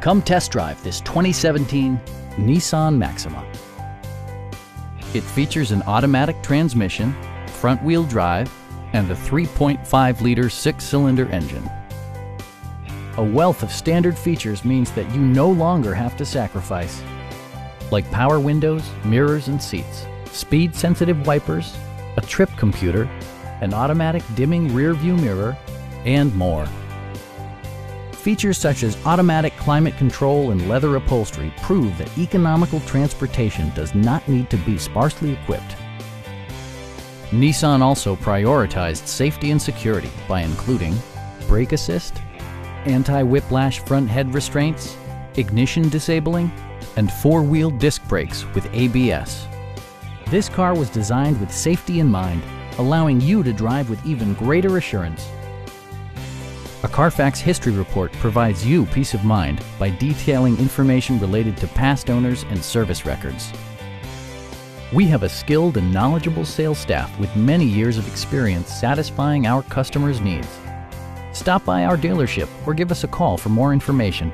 Come test drive this 2017 Nissan Maxima. It features an automatic transmission, front-wheel drive, and a 3.5-liter six-cylinder engine. A wealth of standard features means that you no longer have to sacrifice, like power windows, mirrors and seats, speed-sensitive wipers, a trip computer, an automatic dimming rear-view mirror, and more. Features such as automatic climate control and leather upholstery prove that economical transportation does not need to be sparsely equipped. Nissan also prioritized safety and security by including brake assist, anti-whiplash front head restraints, ignition disabling, and four-wheel disc brakes with ABS. This car was designed with safety in mind, allowing you to drive with even greater assurance. A Carfax history report provides you peace of mind by detailing information related to past owners and service records. We have a skilled and knowledgeable sales staff with many years of experience satisfying our customers' needs. Stop by our dealership or give us a call for more information.